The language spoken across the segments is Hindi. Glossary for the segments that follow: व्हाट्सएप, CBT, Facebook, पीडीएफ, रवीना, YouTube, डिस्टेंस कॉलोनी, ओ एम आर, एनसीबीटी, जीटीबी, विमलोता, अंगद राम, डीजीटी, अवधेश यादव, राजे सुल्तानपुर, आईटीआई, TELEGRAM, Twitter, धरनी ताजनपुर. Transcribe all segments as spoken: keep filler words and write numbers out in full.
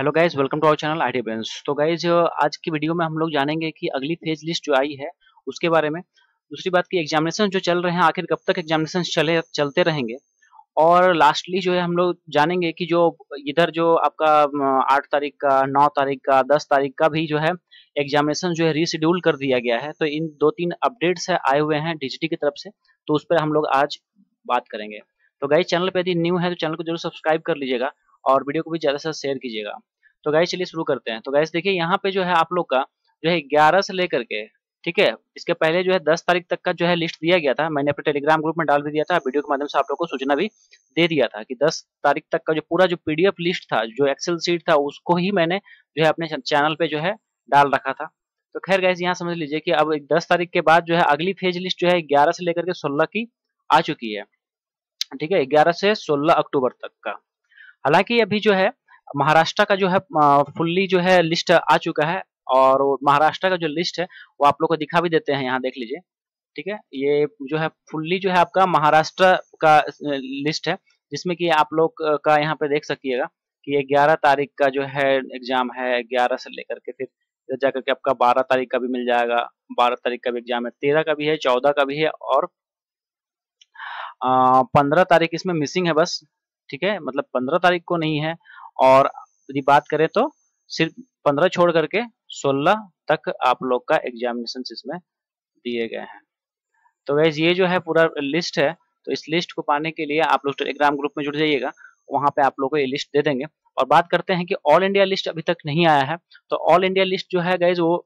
Hello guys, welcome to our channel IT ब्राइंस। तो गाइज आज की वीडियो में हम लोग जानेंगे कि अगली फेज लिस्ट जो आई है उसके बारे में, दूसरी बात की एग्जामिनेशन जो चल रहे हैं आखिर कब तक एग्जामिनेशन चले चलते रहेंगे, और लास्टली जो है हम लोग जानेंगे कि जो इधर जो आपका आठ तारीख का, नौ तारीख का, दस तारीख का भी जो है एग्जामिनेशन जो है रीशेड्यूल कर दिया गया है। तो इन दो तीन अपडेट्स आए हुए हैं डीजीटी की तरफ से, तो उस पर हम लोग आज बात करेंगे। तो गाइज चैनल पर यदि न्यू है तो चैनल को जरूर सब्सक्राइब कर लीजिएगा और वीडियो को भी ज़्यादा से शेयर कीजिएगा। तो गाइस चलिए शुरू करते हैं। तो गाइस देखिए यहाँ पे जो है आप लोग का जो है ग्यारह से लेकर के, ठीक है, इसके पहले जो है दस तारीख तक का जो है लिस्ट दिया गया था। मैंने अपने टेलीग्राम ग्रुप में डाल भी दिया था, वीडियो के माध्यम से आप लोग को सूचना भी दे दिया था कि दस तारीख तक का जो पूरा जो पीडीएफ लिस्ट था, जो एक्सेल सीट था, उसको ही मैंने जो है अपने चैनल पर जो है डाल रखा था। तो खैर गाइस यहाँ समझ लीजिए कि अब दस तारीख के बाद जो है अगली फेज लिस्ट जो है ग्यारह से लेकर के सोलह की आ चुकी है, ठीक है, ग्यारह से सोलह अक्टूबर तक का। हालांकि अभी जो है महाराष्ट्र का जो है फुल्ली जो है लिस्ट आ चुका है, और महाराष्ट्र का जो लिस्ट है वो आप लोग को दिखा भी देते हैं, यहाँ देख लीजिए, ठीक है। ये जो है फुल्ली जो है आपका महाराष्ट्र का लिस्ट है, जिसमें कि आप लोग का यहाँ पे देख सकिएगा कि ये ग्यारह तारीख का जो है एग्जाम है, ग्यारह से लेकर के फिर जाकर के आपका बारह तारीख का भी मिल जाएगा, बारह तारीख का भी एग्जाम है, तेरह का भी है, चौदह का भी है, और पंद्रह तारीख इसमें मिसिंग है बस, ठीक है, मतलब पंद्रह तारीख को नहीं है। और यदि बात करें तो सिर्फ पंद्रह छोड़ करके सोलह तक आप लोग का एग्जामिनेशन इसमें दिए गए हैं। तो गाइस ये जो है पूरा लिस्ट है, तो इस लिस्ट को पाने के लिए आप लोग टेलीग्राम ग्रुप में जुड़ जाइएगा, वहां पे आप लोग को ये लिस्ट दे देंगे। और बात करते हैं कि ऑल इंडिया लिस्ट अभी तक नहीं आया है, तो ऑल इंडिया लिस्ट जो है गाइज वो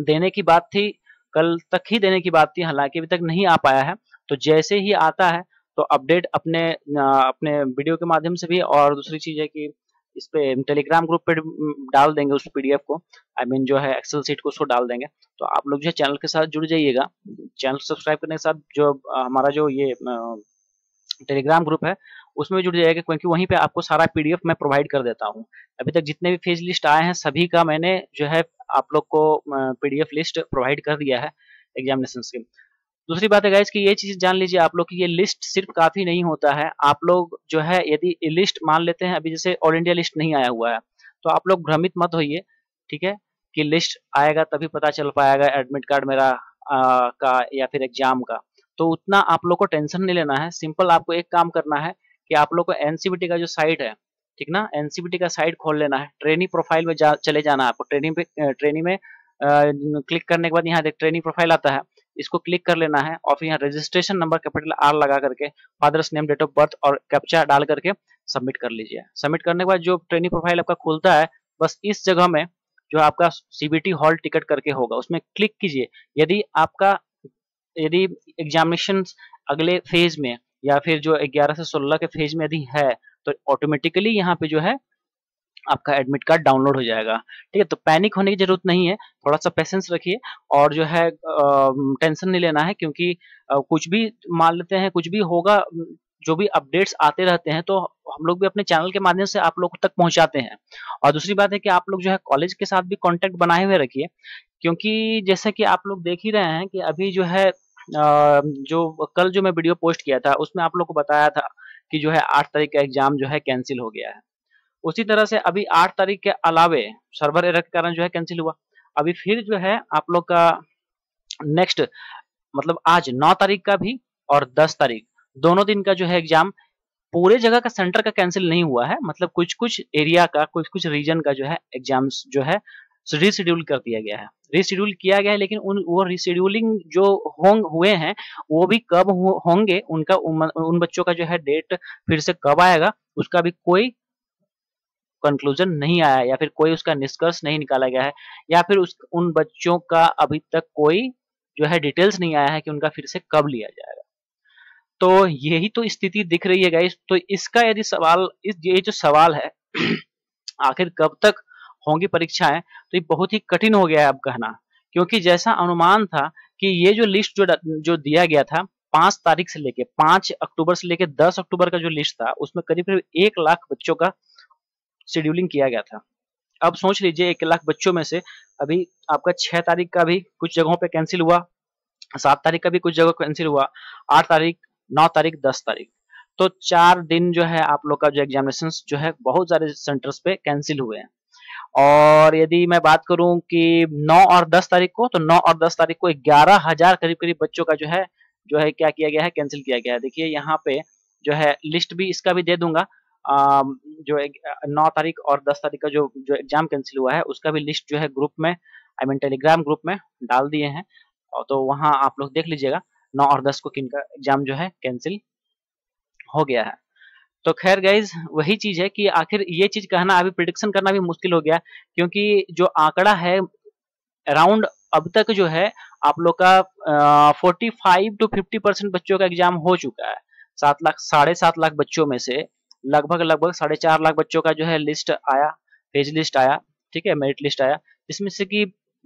देने की बात थी, कल तक ही देने की बात थी, हालांकि अभी तक नहीं आ पाया है। तो जैसे ही आता है तो अपडेट अपने अपने वीडियो के माध्यम से भी, और दूसरी चीज़ है कि इस पर टेलीग्राम ग्रुप पे डाल देंगे उस पीडीएफ को, आई I मीन mean जो है एक्सेल सीट को उसको डाल देंगे। तो आप लोग जो है चैनल के साथ जुड़ जाइएगा, चैनल सब्सक्राइब करने के साथ जो हमारा जो ये टेलीग्राम ग्रुप है उसमें जुड़ जाइएगा, क्योंकि वहीं पे आपको सारा पीडीएफ मैं प्रोवाइड कर देता हूँ। अभी तक जितने भी फेज लिस्ट आए हैं सभी का मैंने जो है आप लोग को पीडीएफ लिस्ट प्रोवाइड कर दिया है एग्जामिनेशन के। दूसरी बात है गाइस कि ये चीज जान लीजिए आप लोग कि ये लिस्ट सिर्फ काफी नहीं होता है। आप लोग जो है यदि लिस्ट मान लेते हैं, अभी जैसे ऑल इंडिया लिस्ट नहीं आया हुआ है, तो आप लोग भ्रमित मत होइए, ठीक है, कि लिस्ट आएगा तभी पता चल पाएगा एडमिट कार्ड मेरा आ, का या फिर एग्जाम का। तो उतना आप लोग को टेंशन नहीं लेना है। सिंपल आपको एक काम करना है कि आप लोग को एनसीबीटी का जो साइट है, ठीक ना, एनसीबीटी का साइट खोल लेना है, ट्रेनिंग प्रोफाइल में जा, चले जाना है आपको। ट्रेनिंग पे ट्रेनिंग में क्लिक करने के बाद यहाँ देख ट्रेनिंग प्रोफाइल आता है, इसको क्लिक कर लेना है, और फिर यहाँ रजिस्ट्रेशन नंबर कैपिटल आर लगा करके father's name, date of birth और कैप्चा डाल करके सबमिट कर लीजिए। सबमिट करने के बाद जो ट्रेनिंग प्रोफाइल आपका खुलता है, बस इस जगह में जो आपका सीबीटी हॉल टिकट करके होगा उसमें क्लिक कीजिए। यदि आपका यदि एग्जामिनेशन अगले फेज में या फिर जो ग्यारह से सोलह के फेज में यदि है, तो ऑटोमेटिकली यहाँ पे जो है आपका एडमिट कार्ड डाउनलोड हो जाएगा, ठीक है। तो पैनिक होने की जरूरत नहीं है, थोड़ा सा पेशेंस रखिए और जो है टेंशन नहीं लेना है, क्योंकि आ, कुछ भी मान लेते हैं, कुछ भी होगा, जो भी अपडेट्स आते रहते हैं तो हम लोग भी अपने चैनल के माध्यम से आप लोग तक पहुंचाते हैं। और दूसरी बात है कि आप लोग जो है कॉलेज के साथ भी कॉन्टेक्ट बनाए हुए रखिए, क्योंकि जैसे कि आप लोग देख ही रहे हैं कि अभी जो है आ, जो कल जो मैं वीडियो पोस्ट किया था उसमें आप लोग को बताया था कि जो है आठ तारीख का एग्जाम जो है कैंसिल हो गया है। उसी तरह से अभी आठ तारीख के अलावे सर्वर एरर के कारण जो है कैंसिल हुआ। अभी फिर जो है आप लोग का नेक्स्ट, मतलब आज नौ तारीख का भी और दस तारीख दोनों दिन का जो है एग्जाम पूरे जगह का सेंटर का कैंसिल नहीं हुआ है, मतलब कुछ कुछ एरिया का, कुछ कुछ रीजन का जो है एग्जाम जो है रीशेड्यूल कर दिया गया है, रीशेड्यूल किया गया है। लेकिन उन वो रीशेड्यूलिंग जो होंग हुए हैं वो भी कब होंगे, उनका उन बच्चों का जो है डेट फिर से कब आएगा उसका भी कोई कंक्लूजन नहीं आया, या फिर कोई उसका निष्कर्ष नहीं निकाला गया है, या फिर उस उन बच्चों का अभी तक कोई जो है डिटेल्स नहीं आया है कि उनका फिर से कब लिया जाएगा। तो यही तो स्थिति दिख रही है गाइस। तो इसका यदि सवाल, इस ये जो सवाल है आखिर कब तक होंगी परीक्षाएं, तो ये बहुत ही कठिन हो गया है अब कहना, क्योंकि जैसा अनुमान था कि ये जो लिस्ट जो जो दिया गया था पांच तारीख से लेके पांच अक्टूबर से लेके दस अक्टूबर का जो लिस्ट था, उसमें करीब करीब एक लाख बच्चों का शेड्यूलिंग किया गया था। अब सोच लीजिए एक लाख बच्चों में से अभी आपका छह तारीख का भी कुछ जगहों पे कैंसिल हुआ, सात तारीख का भी कुछ जगह कैंसिल हुआ, आठ तारीख, नौ तारीख, दस तारीख। तो चार दिन जो है आप लोग का जो एग्जामिनेशन जो है बहुत सारे सेंटर्स पे कैंसिल हुए हैं। और यदि मैं बात करूं कि नौ और दस तारीख को, तो नौ और दस तारीख को ग्यारह हजार करीब करीब बच्चों का जो है जो है क्या किया गया है, कैंसिल किया गया है। देखिए यहाँ पे जो है लिस्ट भी इसका भी दे दूंगा, आ, जो नौ तारीख और दस तारीख का जो जो एग्जाम कैंसिल हुआ है उसका भी लिस्ट जो है ग्रुप में आई मीन टेलीग्राम ग्रुप में डाल दिए हैं, तो वहाँ आप लोग देख लीजिएगा नौ और दस को किनका एग्जाम जो है कैंसिल हो गया है। तो खैर गाइज वही चीज है कि आखिर ये चीज कहना अभी प्रिडिक्शन करना भी मुश्किल हो गया, क्योंकि जो आंकड़ा है अराउंड अब तक जो है आप लोग का forty five to fifty percent बच्चों का एग्जाम हो चुका है। सात लाख साढ़े सात लाख बच्चों में से लगभग लगभग साढ़े चार लाख बच्चों का जो है लिस्ट आया, पेज लिस्ट आया, ठीक है, मेरिट लिस्ट आया, जिसमें से कि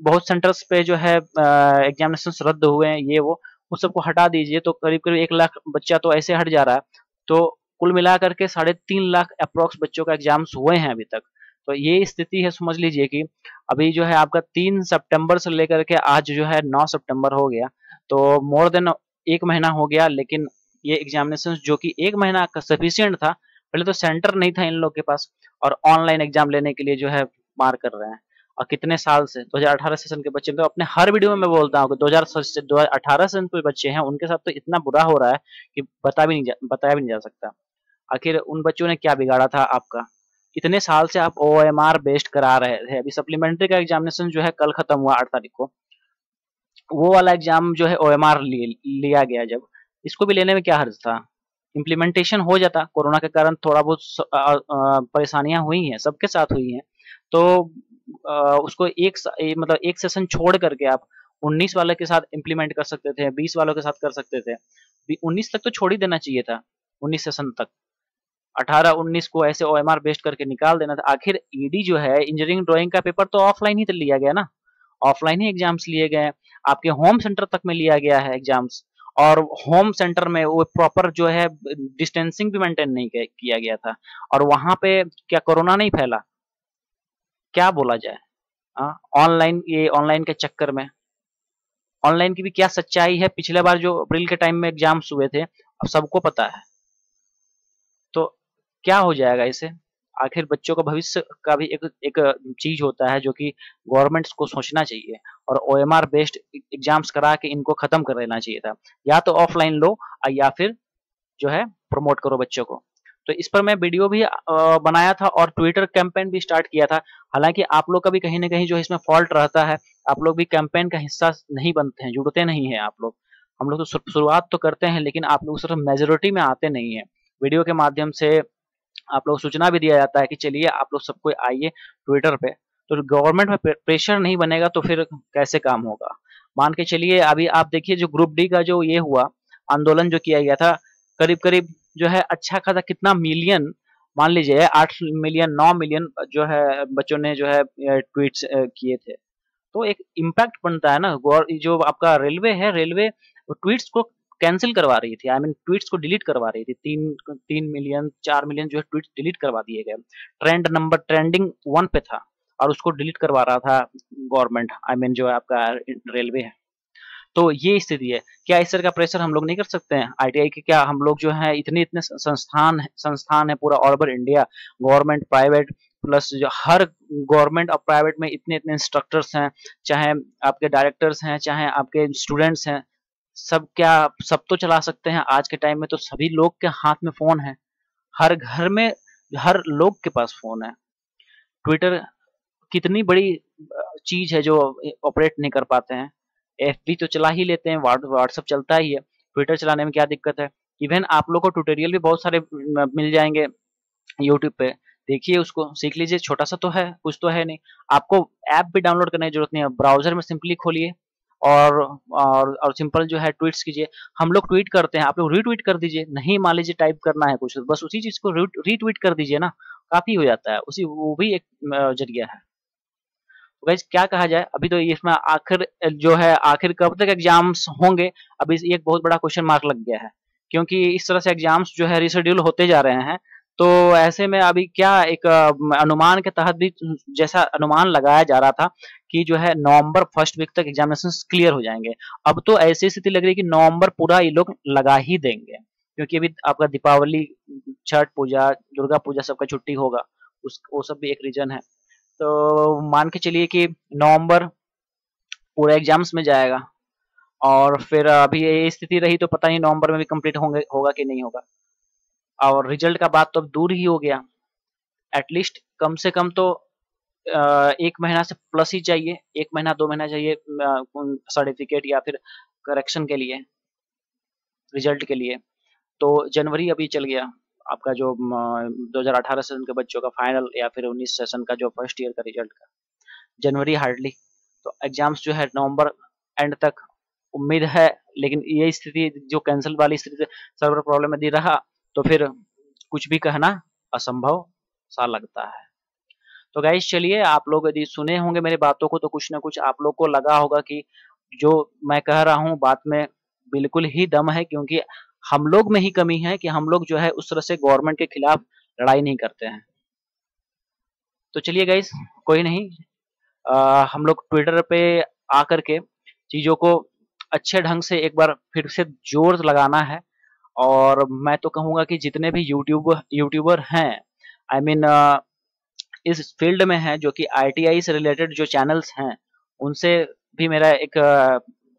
बहुत सेंटर्स पे जो है एग्जामिनेशन रद्द हुए हैं, ये वो उस सबको हटा दीजिए तो करीब करीब एक लाख बच्चा तो ऐसे हट जा रहा है। तो कुल मिलाकर के साढ़े तीन लाख अप्रॉक्स बच्चों का एग्जाम्स हुए हैं अभी तक। तो ये स्थिति है, समझ लीजिए कि अभी जो है आपका तीन सितंबर से लेकर के आज जो है नौ सितंबर हो गया, तो मोर देन एक महीना हो गया। लेकिन ये एग्जामिनेशन जो कि एक महीना का सफिशियंट था, पहले तो सेंटर नहीं था इन लोग के पास और ऑनलाइन एग्जाम लेने के लिए जो है मार कर रहे हैं। और कितने साल से दो हज़ार अठारह सेशन के बच्चे, तो अपने हर वीडियो में मैं बोलता हूँ कि दो हज़ार अठारह सेशन के बच्चे हैं उनके साथ तो इतना बुरा हो रहा है कि बता भी नहीं जा, बताया भी नहीं जा सकता। आखिर उन बच्चों ने क्या बिगाड़ा था आपका? इतने साल से आप ओ एम आर बेस्ड करा रहे थे। अभी सप्लीमेंट्री का एग्जामिनेशन जो है कल खत्म हुआ आठ तारीख को, वो वाला एग्जाम जो है ओ एम आर लिया गया। जब इसको भी लेने में क्या हर्ज था, इम्प्लीमेंटेशन हो जाता। कोरोना के कारण थोड़ा बहुत परेशानियां हुई हैं, सबके साथ हुई हैं, तो आ, उसको एक मतलब एक सेशन छोड़ करके आप उन्नीस वाले के साथ इम्प्लीमेंट कर सकते थे, बीस वालों के साथ कर सकते थे। उन्नीस तक तो छोड़ ही देना चाहिए था, उन्नीस सेशन तक। अठारह उन्नीस को ऐसे ओ एम आर बेस्ड करके निकाल देना था। आखिर ईडी जो है इंजीनियरिंग ड्राइंग का पेपर तो ऑफलाइन ही तो लिया गया ना, ऑफलाइन ही एग्जाम्स लिए गए, आपके होम सेंटर तक में लिया गया है एग्जाम्स। और होम सेंटर में वो प्रॉपर जो है डिस्टेंसिंग भी मेंटेन नहीं किया गया था, और वहां पे क्या कोरोना नहीं फैला? क्या बोला जाए ऑनलाइन, ये ऑनलाइन के चक्कर में ऑनलाइन की भी क्या सच्चाई है? पिछले बार जो अप्रैल के टाइम में एग्जाम्स हुए थे अब सबको पता है, तो क्या हो जाएगा इसे? आखिर बच्चों का भविष्य का भी एक एक चीज होता है जो कि गवर्नमेंट्स को सोचना चाहिए, और ओ एम आर based exams करा के इनको खत्म कर देना चाहिए था। या तो ऑफलाइन लो या फिर जो है प्रमोट करो बच्चों को। तो इस पर मैं वीडियो भी बनाया था और ट्विटर कैंपेन भी स्टार्ट किया था। हालांकि आप लोग का भी कहीं ना कहीं जो इसमें फॉल्ट रहता है, आप लोग भी कैंपेन का हिस्सा नहीं बनते हैं, जुड़ते नहीं है आप लोग। हम लोग तो शुरुआत तो करते हैं लेकिन आप लोग सिर्फ मेजोरिटी में आते नहीं है। वीडियो के माध्यम से आप लोग सूचना भी दिया जाता है कि चलिए आप लोग सबको आइए ट्विटर पे। तो गवर्नमेंट में प्रेशर नहीं बनेगा तो फिर कैसे काम होगा? मान के चलिए अभी आप देखिए जो ग्रुप डी का जो ये हुआ आंदोलन जो किया गया था, करीब करीब जो है अच्छा खासा कितना मिलियन, मान लीजिए आठ मिलियन नौ मिलियन जो है बच्चों ने जो है ट्वीट किए थे। तो एक इम्पैक्ट बनता है ना। जो आपका रेलवे है, रेलवे ट्वीट्स को कैंसिल करवा रही थी, आई मीन ट्वीट्स को डिलीट करवा रही थी। तीन तीन मिलियन चार मिलियन जो है ट्वीट डिलीट करवा दिए गए। ट्रेंड नंबर ट्रेंडिंग वन पे था और उसको डिलीट करवा रहा था गवर्नमेंट, आई मीन जो है आपका रेलवे है। तो ये स्थिति है। क्या इस तरह का प्रेशर हम लोग नहीं कर सकते हैं? आईटीआई के क्या हम लोग जो है इतने इतने संस्थान संस्थान है पूरा all over India, government private plus जो हर गवर्नमेंट और प्राइवेट में इतने इतने इंस्ट्रक्टर्स हैं, चाहे आपके डायरेक्टर्स हैं, चाहे आपके स्टूडेंट्स हैं, सब क्या सब तो चला सकते हैं? आज के टाइम में तो सभी लोग के हाथ में फोन है, हर घर में हर लोग के पास फोन है। ट्विटर कितनी बड़ी चीज है जो ऑपरेट नहीं कर पाते हैं। एफबी तो चला ही लेते हैं, व्हाट्सएप चलता ही है, ट्विटर चलाने में क्या दिक्कत है? इवन आप लोग को ट्यूटोरियल भी बहुत सारे मिल जाएंगे यूट्यूब पे, देखिए उसको सीख लीजिए। छोटा सा तो है, कुछ तो है नहीं। आपको ऐप भी डाउनलोड करने की जरूरत नहीं है, ब्राउजर में सिंपली खोलिए और और और सिंपल जो है ट्वीट्स कीजिए। हम लोग ट्वीट करते हैं, आप लोग रीट्वीट कर दीजिए। नहीं मान लीजिए टाइप करना है कुछ, बस उसी चीज को रीट्वीट कर दीजिए ना, काफी हो जाता है उसी, वो भी एक जरिया है। तो गाइस क्या कहा जाए अभी तो इसमें आखिर जो है आखिर कब तक एग्जाम्स होंगे, अभी एक बहुत बड़ा क्वेश्चन मार्क लग गया है। क्योंकि इस तरह से एग्जाम्स जो है रिशेड्यूल होते जा रहे हैं, तो ऐसे में अभी क्या एक अनुमान के तहत भी जैसा अनुमान लगाया जा रहा था कि जो है नवंबर फर्स्ट वीक तक एग्जामिनेशन क्लियर हो जाएंगे। अब तो ऐसी स्थिति लग रही है कि नवंबर पूरा ये लोग लगा ही देंगे, क्योंकि अभी आपका दीपावली, छठ पूजा, दुर्गा पूजा सबका छुट्टी होगा, उस वो सब भी एक रीजन है। तो मान के चलिए कि नवंबर पूरा एग्जाम्स में जाएगा और फिर अभी ये स्थिति रही तो पता नहीं नवंबर में भी कंप्लीट होंगे होगा कि नहीं होगा। और रिजल्ट का बात तो अब दूर ही हो गया, एटलीस्ट कम से कम तो एक महीना से प्लस ही चाहिए, एक महीना दो महीना चाहिए सर्टिफिकेट या फिर करेक्शन के लिए, रिजल्ट के लिए। तो जनवरी अभी चल गया आपका जो दो हज़ार अठारह सेशन के बच्चों का फाइनल या फिर उन्नीस सेशन का जो फर्स्ट ईयर का रिजल्ट का, जनवरी हार्डली। तो एग्जाम्स जो है नवंबर एंड तक उम्मीद है, लेकिन ये स्थिति जो कैंसिल वाली स्थिति सर्वर प्रॉब्लम में दी रहा तो फिर कुछ भी कहना असंभव सा लगता है। तो गाइस चलिए, आप लोग यदि सुने होंगे मेरी बातों को तो कुछ ना कुछ आप लोग को लगा होगा कि जो मैं कह रहा हूँ बात में बिल्कुल ही दम है, क्योंकि हम लोग में ही कमी है कि हम लोग जो है उस तरह से गवर्नमेंट के खिलाफ लड़ाई नहीं करते हैं। तो चलिए गाइस, कोई नहीं, आ, हम लोग ट्विटर पे आकर के चीजों को अच्छे ढंग से एक बार फिर से जोर लगाना है। और मैं तो कहूँगा कि जितने भी यूट्यूब यूट्यूबर हैं, आई I मीन mean, इस फील्ड में हैं जो कि आई टी आई से रिलेटेड जो चैनल्स हैं, उनसे भी मेरा एक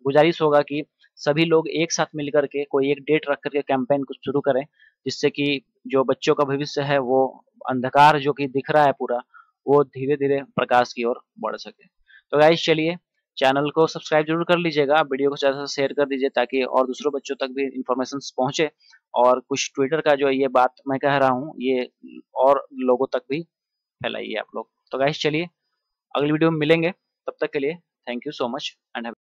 गुजारिश होगा कि सभी लोग एक साथ मिलकर के कोई एक डेट रख करके कैंपेन कुछ शुरू करें, जिससे कि जो बच्चों का भविष्य है वो अंधकार जो कि दिख रहा है पूरा, वो धीरे धीरे प्रकाश की ओर बढ़ सके। तो गाइस चलिए, चैनल को सब्सक्राइब जरूर कर लीजिएगा, वीडियो को ज़्यादा से शेयर कर दीजिए ताकि और दूसरों बच्चों तक भी इन्फॉर्मेशन पहुंचे और कुछ ट्विटर का जो ये बात मैं कह रहा हूँ ये और लोगों तक भी फैलाइए आप लोग। तो गाइस चलिए, अगली वीडियो में मिलेंगे, तब तक के लिए thank you so much and have